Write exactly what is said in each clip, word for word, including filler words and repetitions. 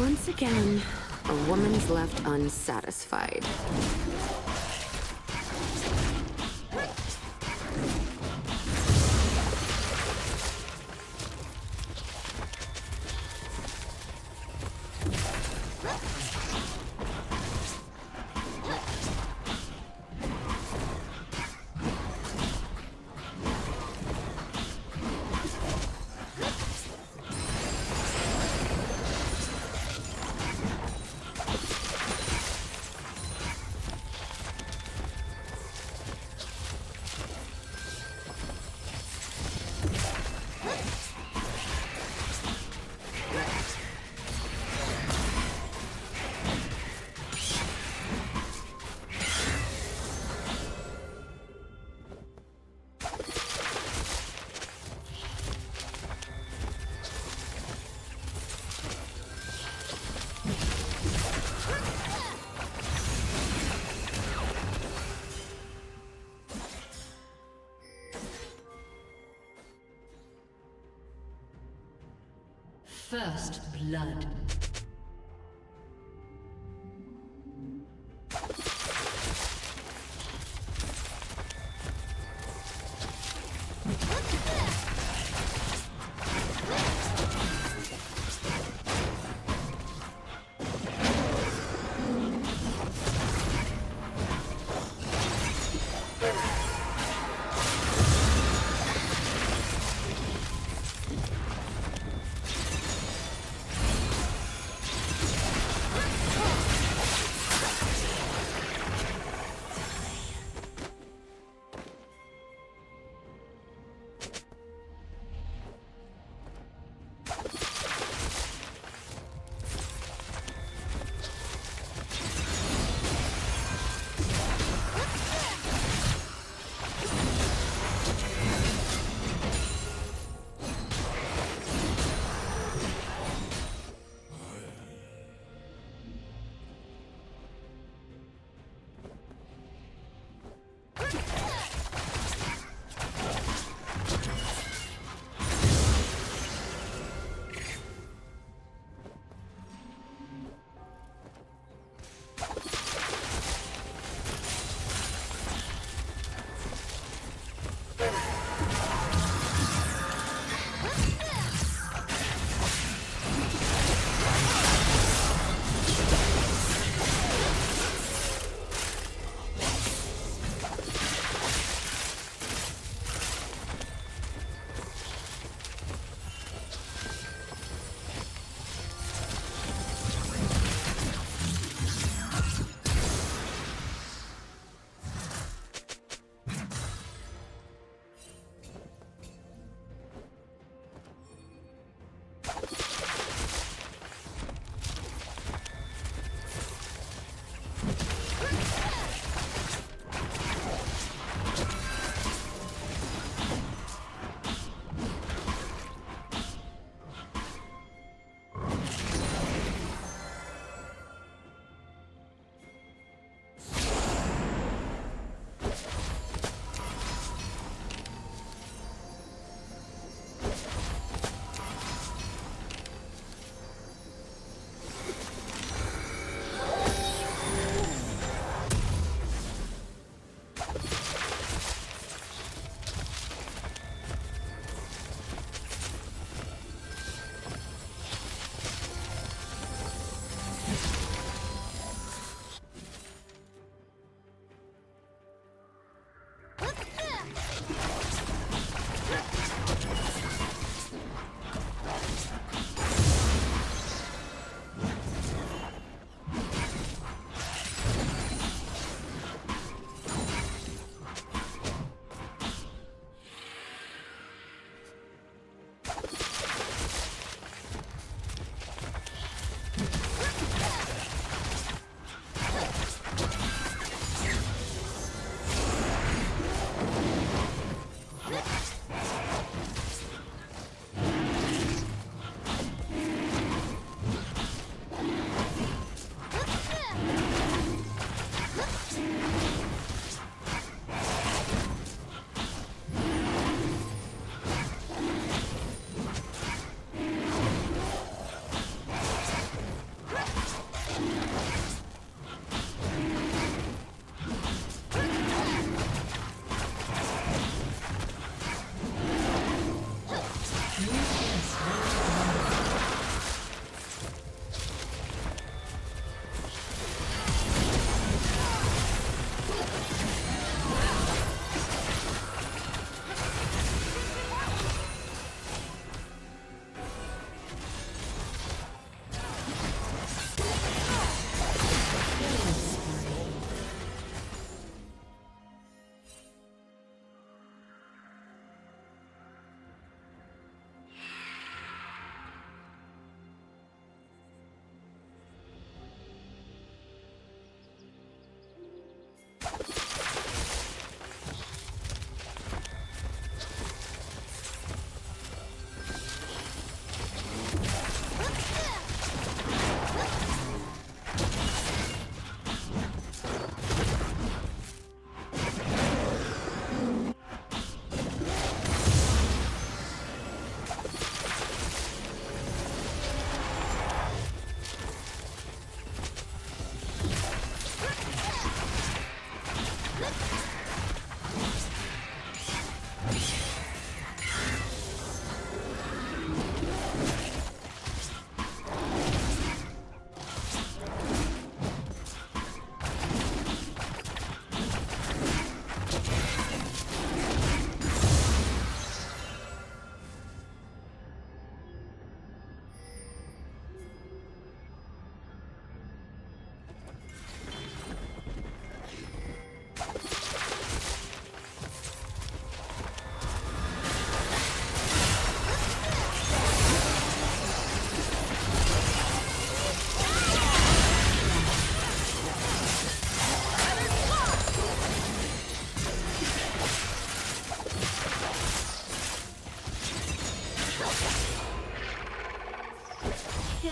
Once again, a woman's left unsatisfied. First blood.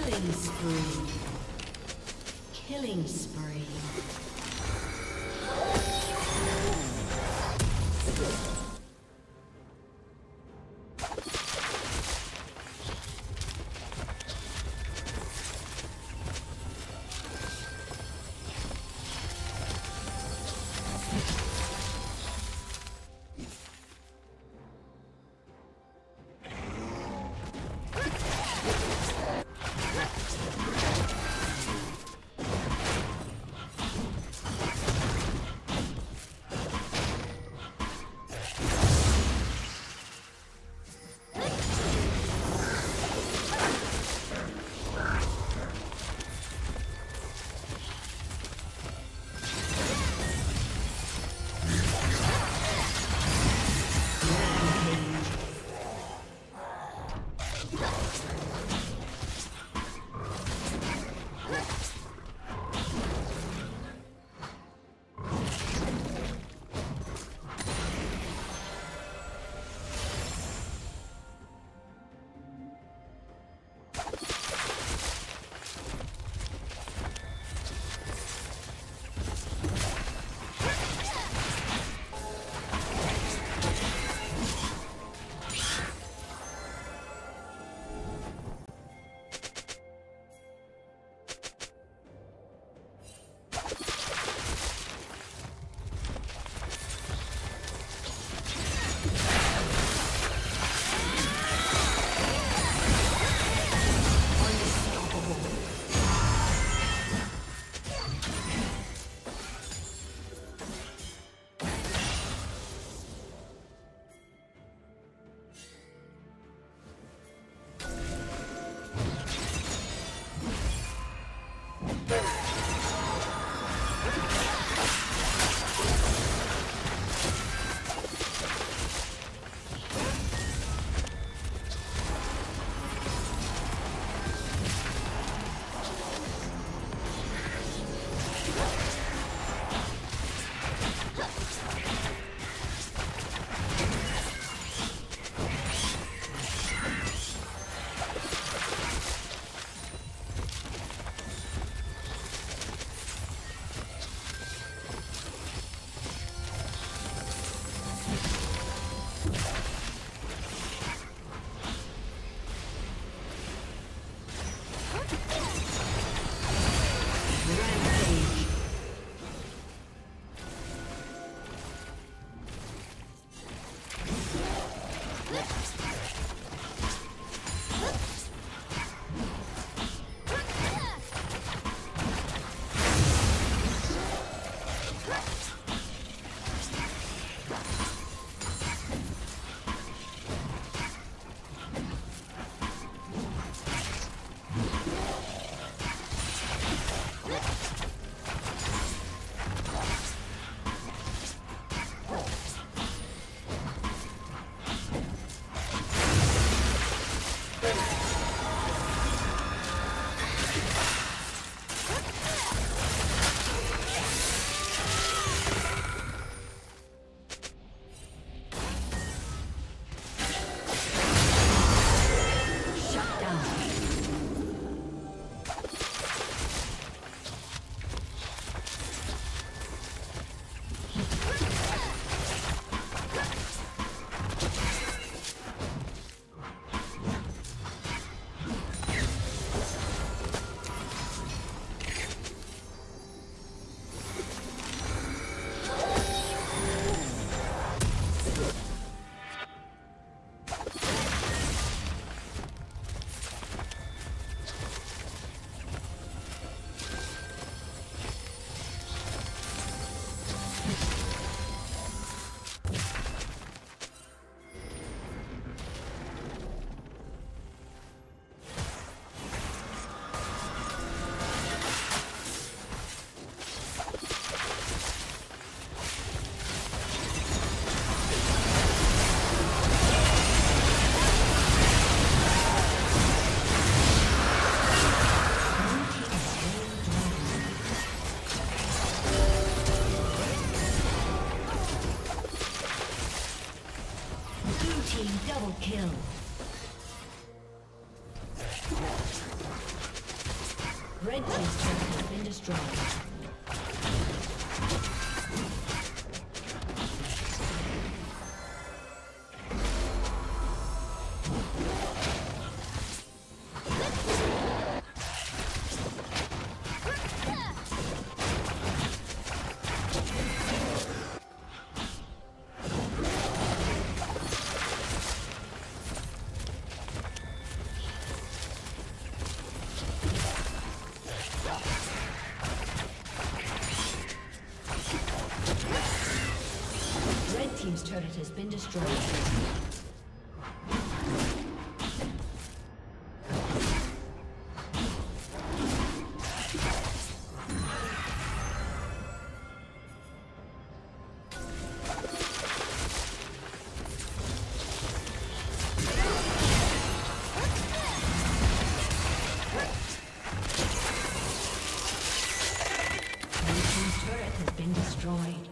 Killing spree. Killing spree. Team double kill. Red team's turret has been destroyed. Team's turret has been destroyed. Team's turret has been destroyed.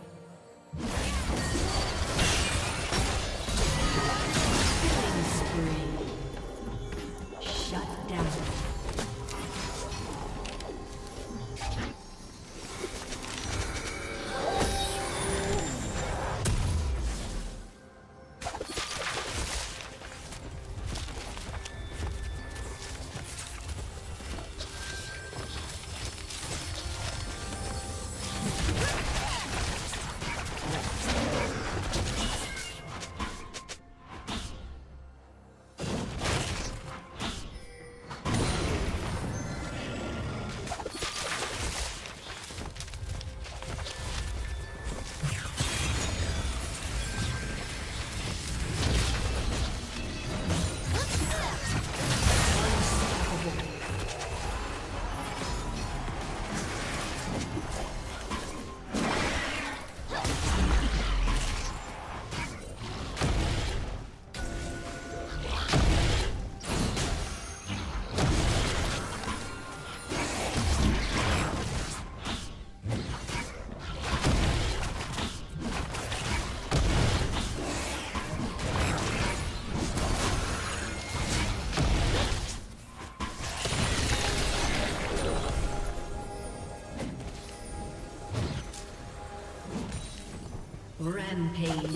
Rampage.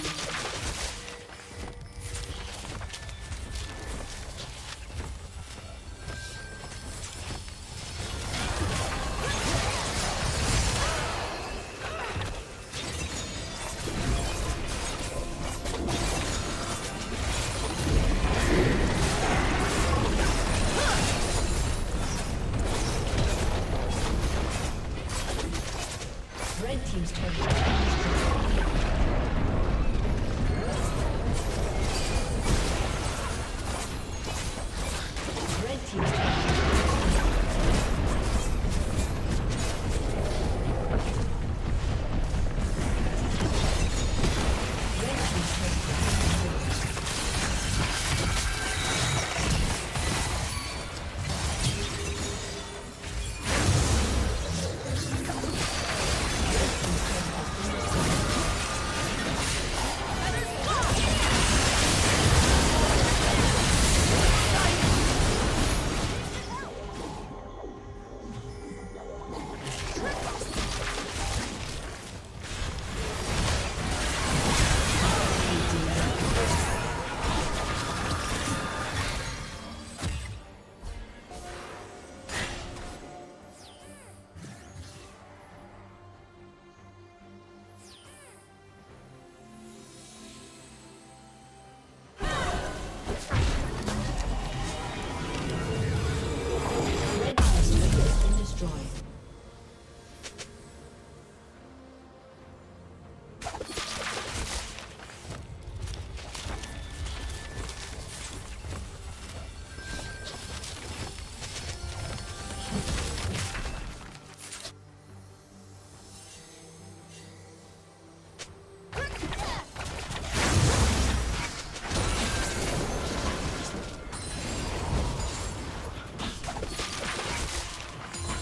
Red team's target.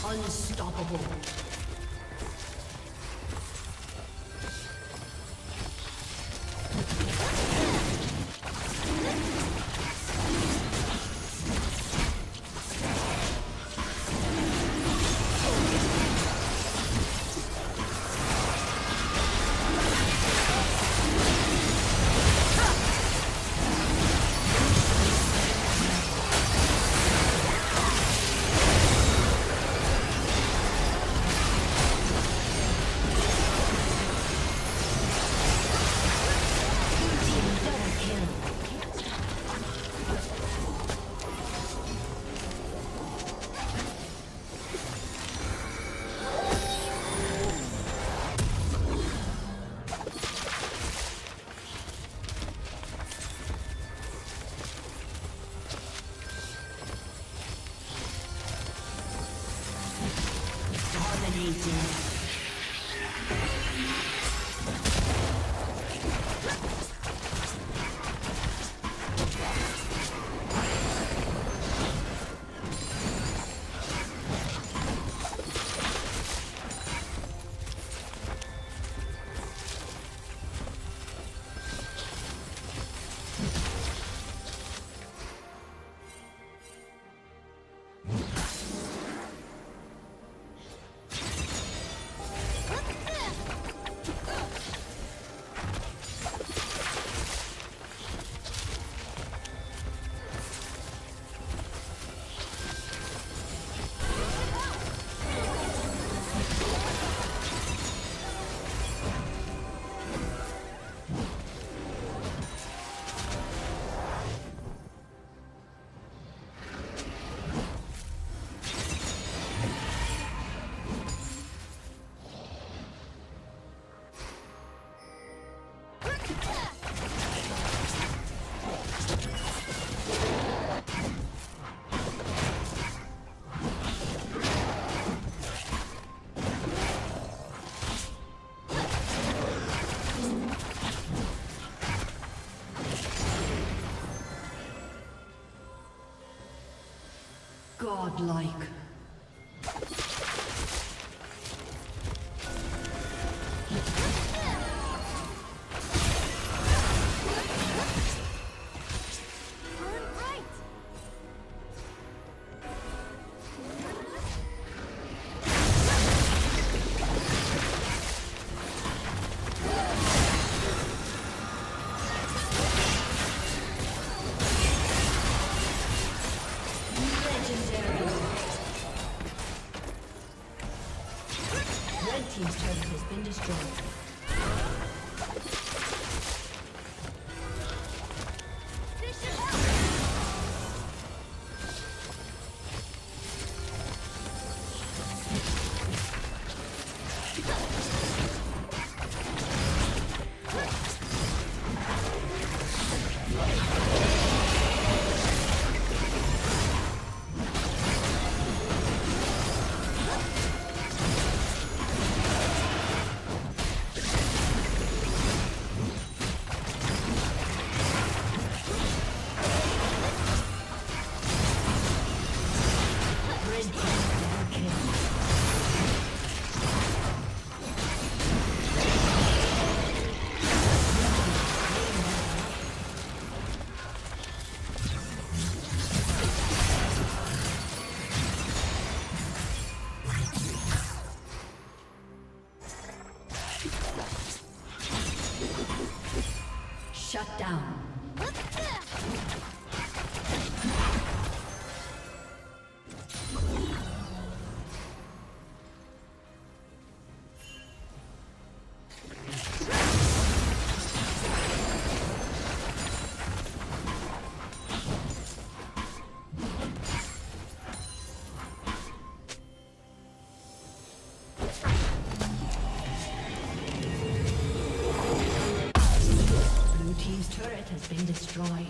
Unstoppable. Dominating. Godlike. Shut down. Destroyed.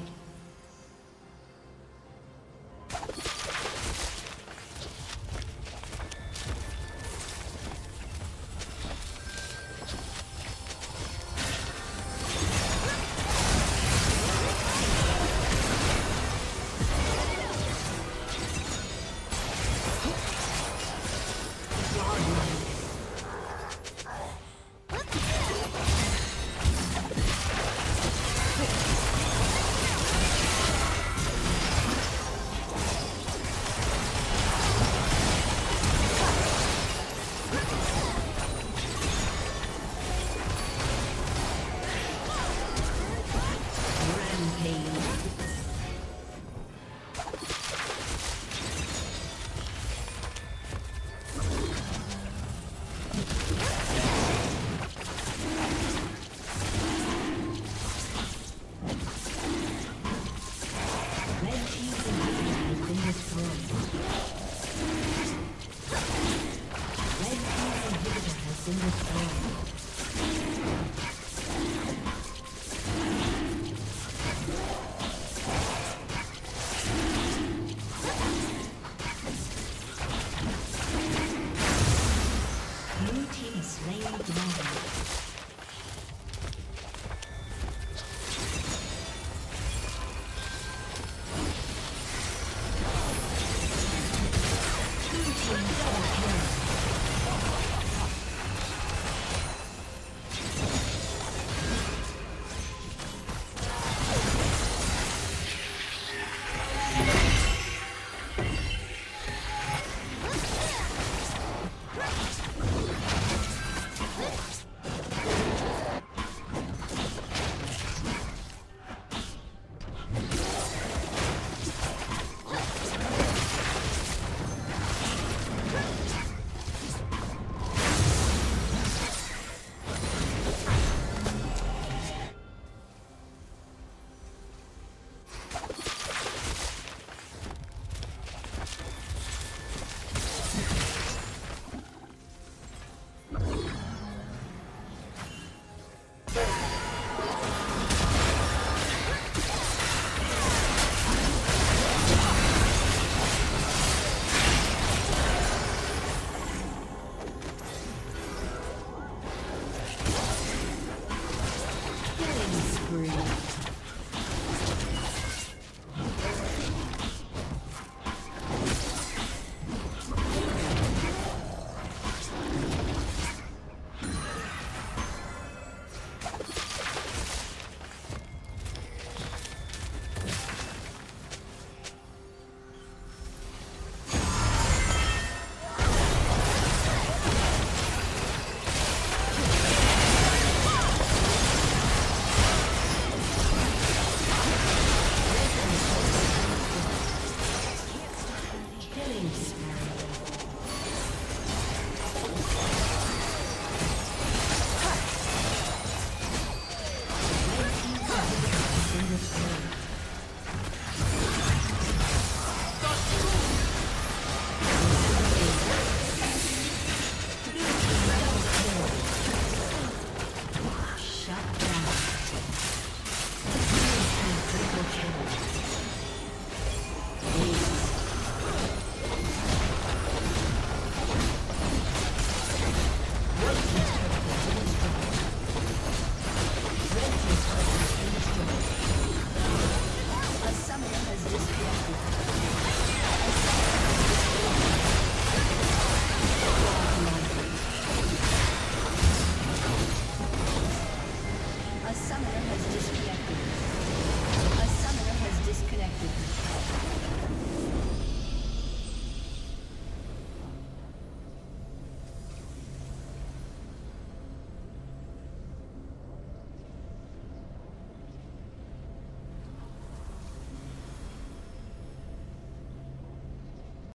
Hey.